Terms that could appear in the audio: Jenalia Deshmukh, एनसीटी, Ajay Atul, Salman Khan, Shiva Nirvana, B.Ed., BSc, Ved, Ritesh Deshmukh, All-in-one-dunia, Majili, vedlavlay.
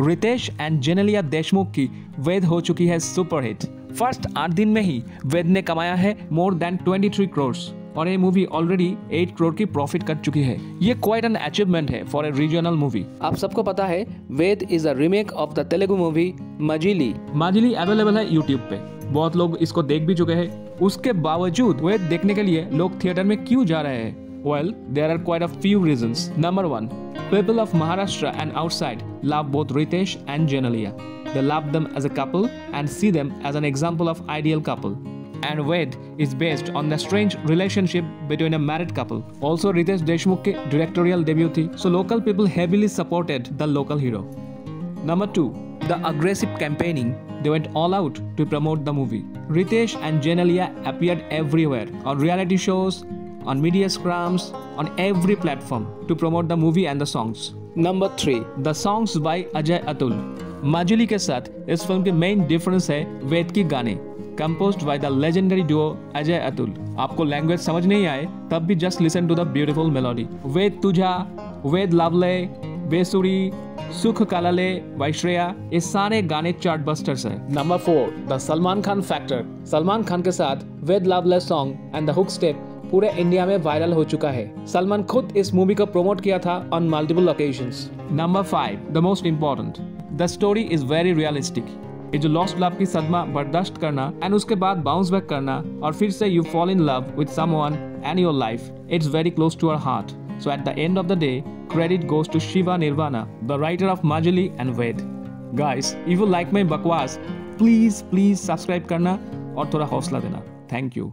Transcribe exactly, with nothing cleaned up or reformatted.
Ritesh and Genelia Deshmukh की वेद हो चुकी है सुपरहिट। फर्स्ट आठ दिन में ही वेद ने कमाया है मोर देन तेईस करोड़ और ये मूवी ऑलरेडी आठ करोड़ की प्रॉफिट कर चुकी है। ये क्वाइट एन अचीवमेंट है फॉर ए रीजनल मूवी। आप सबको पता है Ved is a remake of the Telugu movie Majili. Majili available है यूट्यूब पे, बहुत लोग इसको देख भी चुके हैं। उसके बावजूद वेद देखने के लिए लोग थिएटर में क्यों जा रहे हैं? Well, there are quite a few reasons. Number one, people of Maharashtra and outside love both Ritesh and Jenalia. They love them as a couple and see them as an example of ideal couple. And Ved is based on the strange relationship between a married couple. Also, Ritesh Deshmukh ke directorial debut thi, so local people heavily supported the local hero. Number two, the aggressive campaigning. They went all out to promote the movie. Ritesh and Jenalia appeared everywhere on reality shows, on media scrums, on every platform to promote the movie and the songs. Number three, the songs by Ajay Atul. Majili के साथ इस film की main difference है वेद की गाने, composed by the legendary duo Ajay Atul. आपको language समझ नहीं आए तब भी just listen to the beautiful melody. वेद तुझा, वेद लावले, बेसुरी, सुख कालाले, वैश्रेया, ये सारे गाने चार्ट बस्टर्स हैं। Number four, the Salman Khan factor. Salman Khan के साथ Ved Lavlay song and the hook step पूरे इंडिया में वायरल हो चुका है। सलमान खुद इस मूवी को प्रमोट किया था on multiple occasions. Number five, the most important, the story is very realistic. ये जो लॉस्ट लव की सदमा बर्दाश्त करना एंड उसके बाद बाउंस बैक करना और फिर से you fall in love with someone and your life, it's very close to our heart. So at the end of the day credit goes to Shiva Nirvana, the writer of Majili and Ved. Guys, if you like my बकवास, please please subscribe करना और थोड़ा हौसला देना। Thank you.